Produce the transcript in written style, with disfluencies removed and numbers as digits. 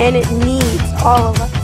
and it needs all of us.